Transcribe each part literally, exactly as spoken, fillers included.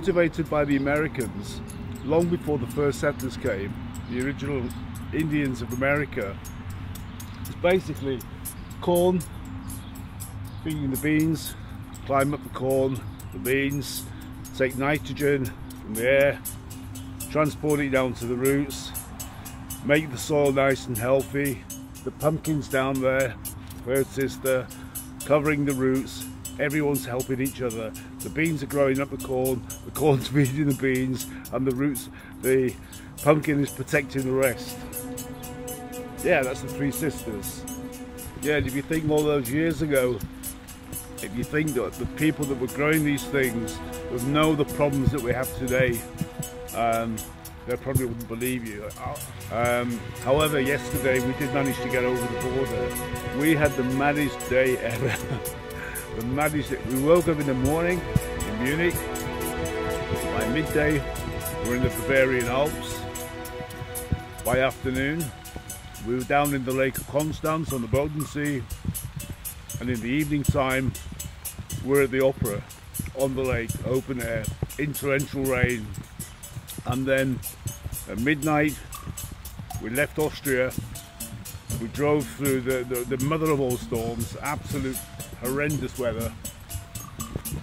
cultivated by the Americans long before the first settlers came, the original Indians of America. It's basically corn, feeding the beans, climb up the corn, the beans, take nitrogen from the air, transport it down to the roots, make the soil nice and healthy. The pumpkins down there, first sister, covering the roots, everyone's helping each other. The beans are growing up the corn, the corn's feeding the beans, and the roots, the pumpkin is protecting the rest. Yeah, that's the three sisters. Yeah, and if you think all those years ago, if you think that the people that were growing these things would know the problems that we have today, um, they probably wouldn't believe you. Um, however, yesterday we did manage to get over the border. We had the maddest day ever. the maddest day. We woke up in the morning in Munich. By midday, we're in the Bavarian Alps. By afternoon, we were down in the Lake of Constance on the Bodensee. And in the evening time, we're at the opera, on the lake, open air, in torrential rain. And then at midnight, we left Austria. We drove through the, the, the mother of all storms, absolute horrendous weather.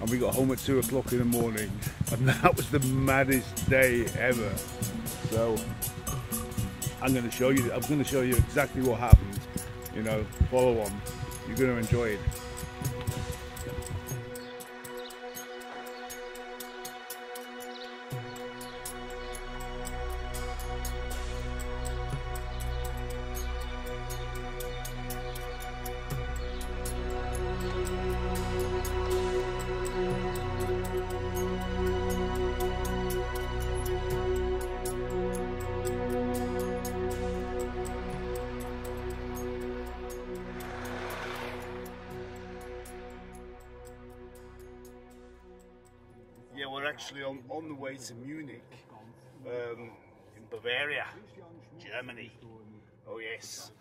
And we got home at two o'clock in the morning. And that was the maddest day ever. So I'm gonna show you, I'm gonna show you exactly what happened. You know, follow on. You're gonna enjoy it. Actually on, on the way to Munich, um, in Bavaria, Germany, oh yes,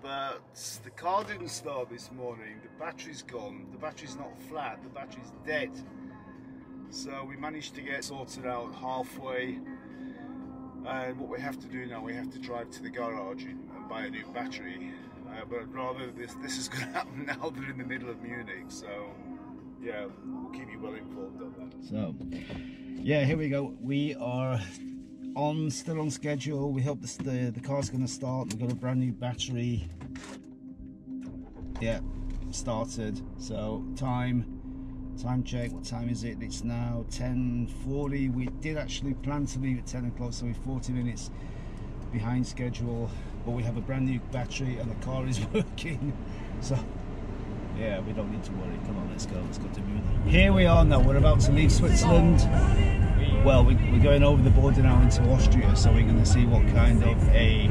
but the car didn't start this morning, the battery's gone, the battery's not flat, the battery's dead, so we managed to get sorted out halfway, and what we have to do now, we have to drive to the garage and buy a new battery, uh, but I'd rather this, this is going to happen now than in the middle of Munich, so... Yeah, we'll keep you well informed on that. So, yeah, here we go. We are on, still on schedule. We hope this, the, the car's going to start. We've got a brand new battery. Yeah, started. So, time, time check. What time is it? It's now ten forty. We did actually plan to leave at ten o'clock, so we're forty minutes behind schedule. But we have a brand new battery and the car is working. So... yeah, we don't need to worry. Come on, let's go. Let's go to Munich. Here we are now. We're about to leave Switzerland. Well, we, we're going over the border now into Austria, so we're going to see what kind of a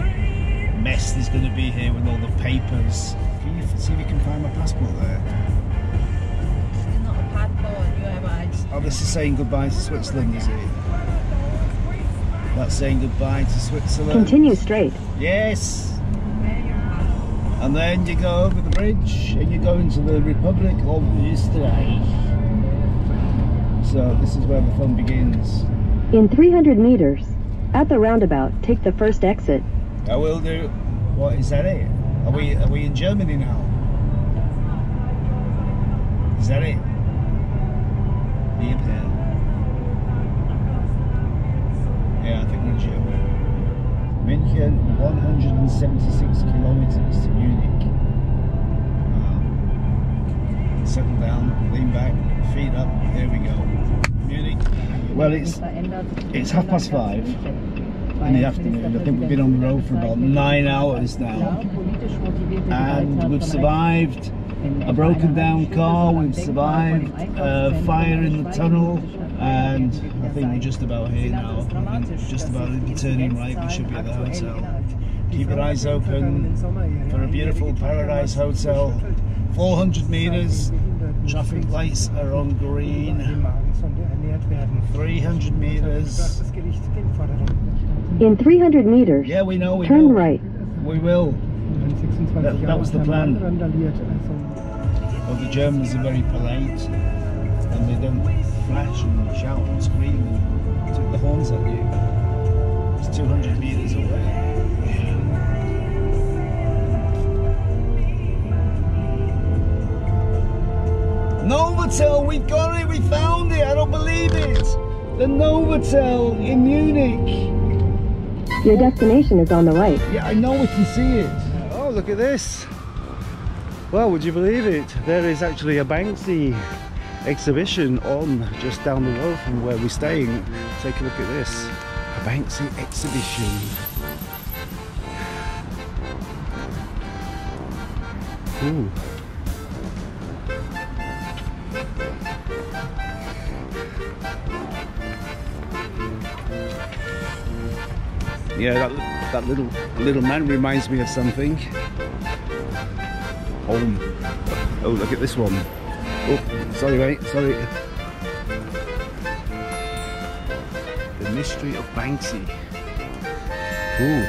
mess there's going to be here with all the papers. Can you see if you can find my passport there? It's not a passport. You have a... oh, this is saying goodbye to Switzerland, is it? That's saying goodbye to Switzerland. Continue straight. Yes. And then you go over the bridge and you go into the Republic of Österreich. So this is where the fun begins. In three hundred meters, at the roundabout, take the first exit. I will do. What is that it? Are we are we in Germany now? Is that it? Yeah, I think we're in Germany. München, one hundred seventy-six kilometers to Munich. Um, settle down, lean back, feet up, there we go. Munich. Well, it's it's half past five in the afternoon. I think we've been on the road for about nine hours now. And we've survived a broken down car, we've survived a fire in the tunnel. And I think we're just about here now. I think just about turning right, we should be at the hotel. Keep your eyes open for a beautiful paradise hotel. four hundred meters, traffic lights are on green. three hundred meters. In three hundred meters, yeah, we know, we turn will. right. We will. That, that was the plan. Well, the Germans are very polite. and they don't flash and shout and scream and take the horns at you. It's two hundred meters away. Novotel, we got it, we found it, I don't believe it! The Novotel in Munich. Your destination is on the right. Yeah, I know we can see it. Oh, look at this. Well, would you believe it? There is actually a Banksy exhibition on just down the road from where we're staying. Take a look at this. A Banksy exhibition. Ooh. Yeah, that, that little little man reminds me of something. Oh, oh, look at this one. Oh, sorry mate, sorry. The Mystery of Banksy. Ooh.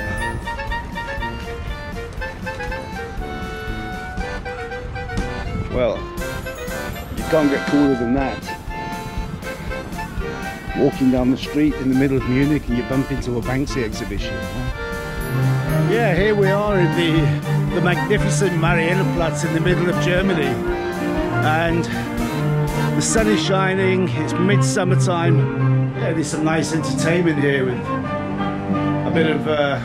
Well, you can't get cooler than that. Walking down the street in the middle of Munich and you bump into a Banksy exhibition. Yeah, here we are in the, the magnificent Marienplatz in the middle of Germany. And the sun is shining, it's midsummer time, and there's some nice entertainment here with a bit of uh,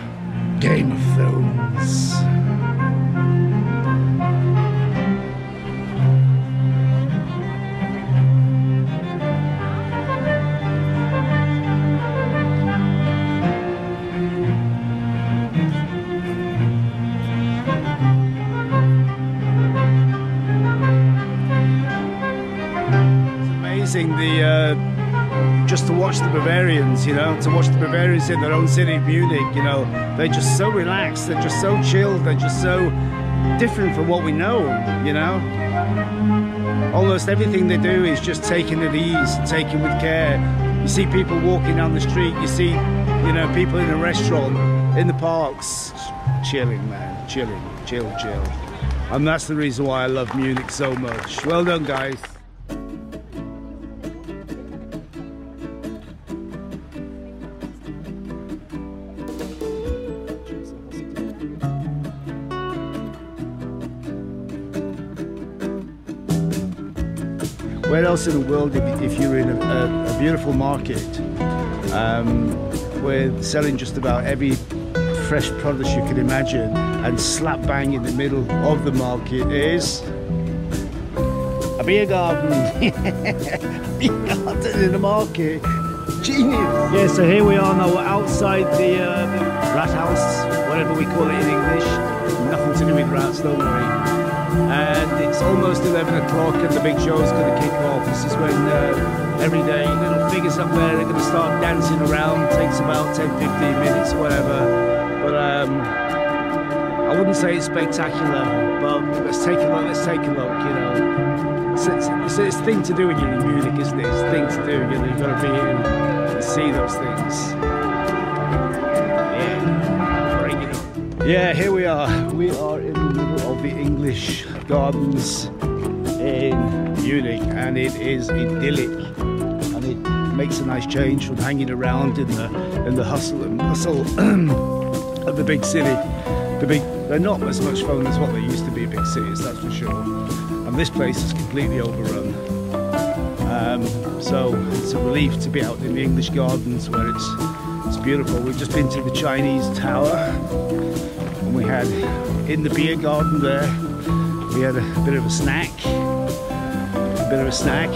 Game of Thrones. The, uh, just to watch the Bavarians, you know, to watch the Bavarians in their own city, Munich, you know, they're just so relaxed, they're just so chilled, they're just so different from what we know, you know. Almost everything they do is just taken at ease, taken with care. You see people walking down the street, you see, you know, people in a restaurant, in the parks, chilling, man, chilling, chill, chill. And that's the reason why I love Munich so much. Well done, guys. Where else in the world, if, if you're in a, a, a beautiful market um, with selling just about every fresh produce you can imagine, and slap bang in the middle of the market is a beer garden. A beer garden in the market. Genius. Yeah, so here we are now. We're outside the um, rat house, whatever we call it in English. Nothing to do with rats, don't worry. And it's almost eleven o'clock and the big show's going to kick off. This is when uh, every day little figures up there, they're going to start dancing around. It takes about ten fifteen minutes or whatever. But um, I wouldn't say it's spectacular, but let's take a look, let's take a look, you know. It's, it's, it's a thing to do when you're in Munich, isn't it? It's a thing to do, you know, you've got to be in and see those things. Yeah, here we are. We are in the middle of the English Gardens in Munich, and it is idyllic, and it makes a nice change from hanging around in the in the hustle and bustle of the big city. The big, they're not as much fun as what they used to be, big cities, that's for sure. And this place is completely overrun. Um, so it's a relief to be out in the English Gardens where it's it's beautiful. We've just been to the Chinese Tower. We had in the beer garden there, we had a bit of a snack, a bit of a snack.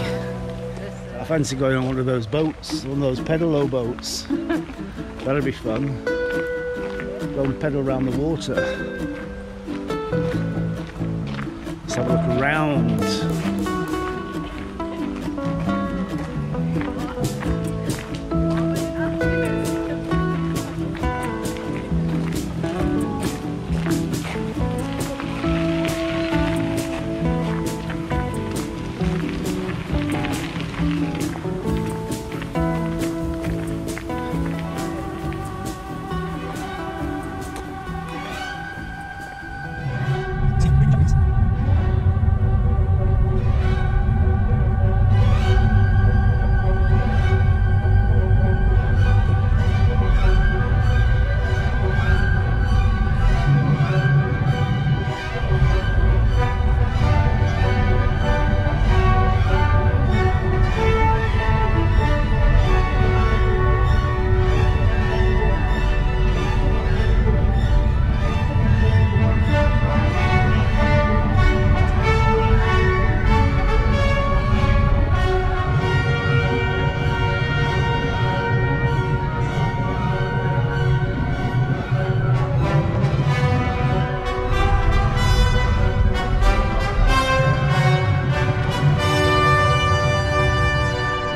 I fancy going on one of those boats, one of those pedalo boats. That'll be fun. Go and pedal around the water. Let's have a look around.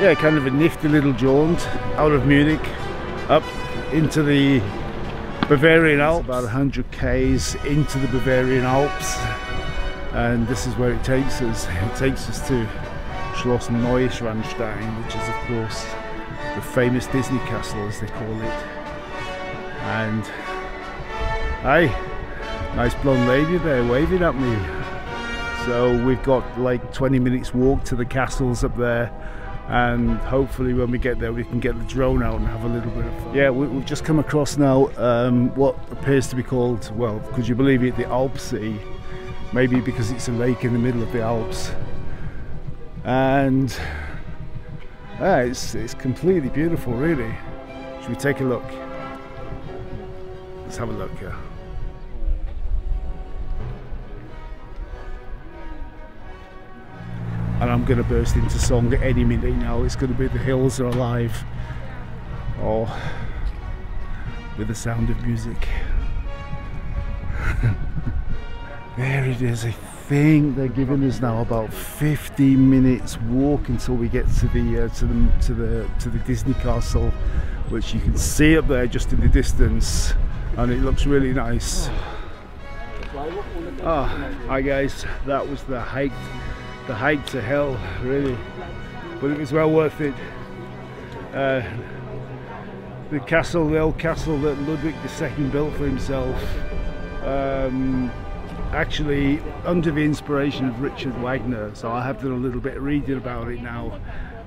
yeah, kind of a nifty little jaunt out of Munich up into the Bavarian Alps, about one hundred Ks into the Bavarian Alps, and this is where it takes us. It takes us to Schloss Neuschwanstein, which is of course the famous Disney castle, as they call it. And hey, nice blonde lady there waving at me. So we've got like twenty minutes walk to the castles up there, and hopefully when we get there we can get the drone out and have a little bit of fun. Yeah, we, we've just come across now um, what appears to be called, well, could you believe it, the Alpsee, maybe because it's a lake in the middle of the Alps. And uh, it's, it's completely beautiful, really. Should we take a look? Let's have a look here. And I'm going to burst into song at any minute now. It's going to be The Hills Are Alive, or With the Sound of Music. There it is. I think they're giving us now about fifteen minutes walk until we get to the uh, to the to the to the Disney castle, which you can see up there just in the distance. And it looks really nice. Oh, hi guys, that was the hike, the hike to hell, really. But it was well worth it. Uh, the castle, the old castle that Ludwig the Second built for himself, um, actually under the inspiration of Richard Wagner. So I have done a little bit of reading about it now.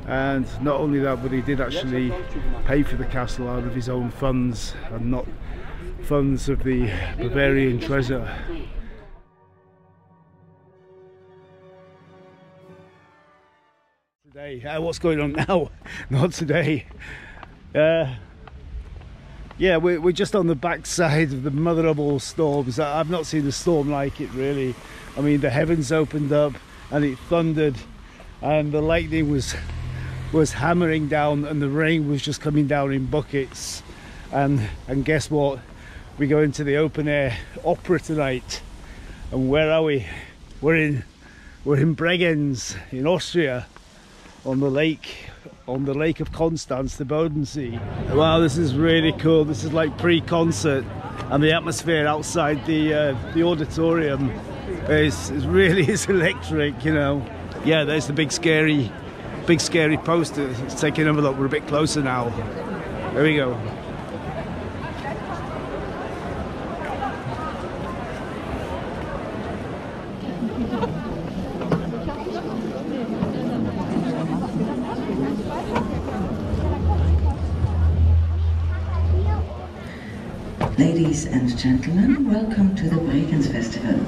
And not only that, but he did actually pay for the castle out of his own funds, and not funds of the Bavarian treasure. Today, uh, what's going on now? Not today. Uh, yeah, we're, we're just on the backside of the mother of all storms. I've not seen a storm like it, really. I mean, the heavens opened up and it thundered, and the lightning was was hammering down, and the rain was just coming down in buckets. And and guess what? We go into the open air opera tonight. And where are we? We're in we're in Bregenz in Austria, on the lake on the Lake of Constance, the Bodensee. Wow, this is really cool. This is like pre-concert, and the atmosphere outside the uh, the auditorium is, is really is electric, you know. Yeah, there's the big scary big scary poster. Let's take another look. We're a bit closer now. There we go. Ladies and gentlemen, welcome to the Bregenz Festival.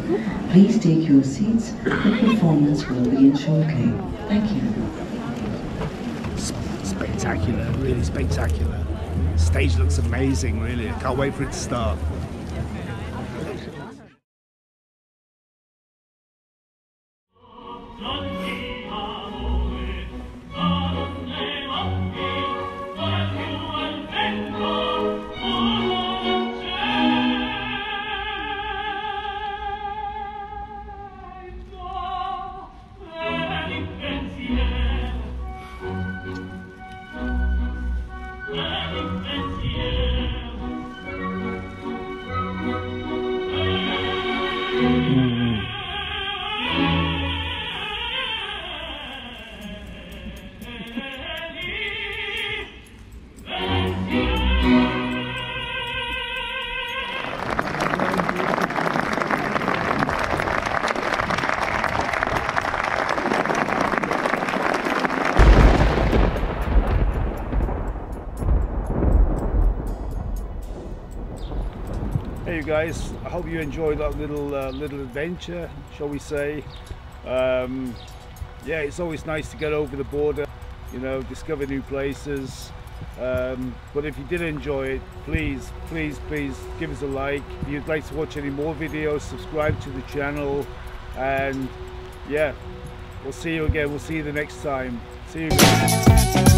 Please take your seats. The performance will begin shortly. Thank you. Spectacular, really spectacular. The stage looks amazing, really. I can't wait for it to start. Guys, I hope you enjoyed that little uh, little adventure, shall we say. Um, yeah, it's always nice to get over the border, you know, discover new places. Um, but if you did enjoy it, please please please give us a like. If you'd like to watch any more videos, subscribe to the channel, and yeah, we'll see you again. We'll see you the next time. See you guys.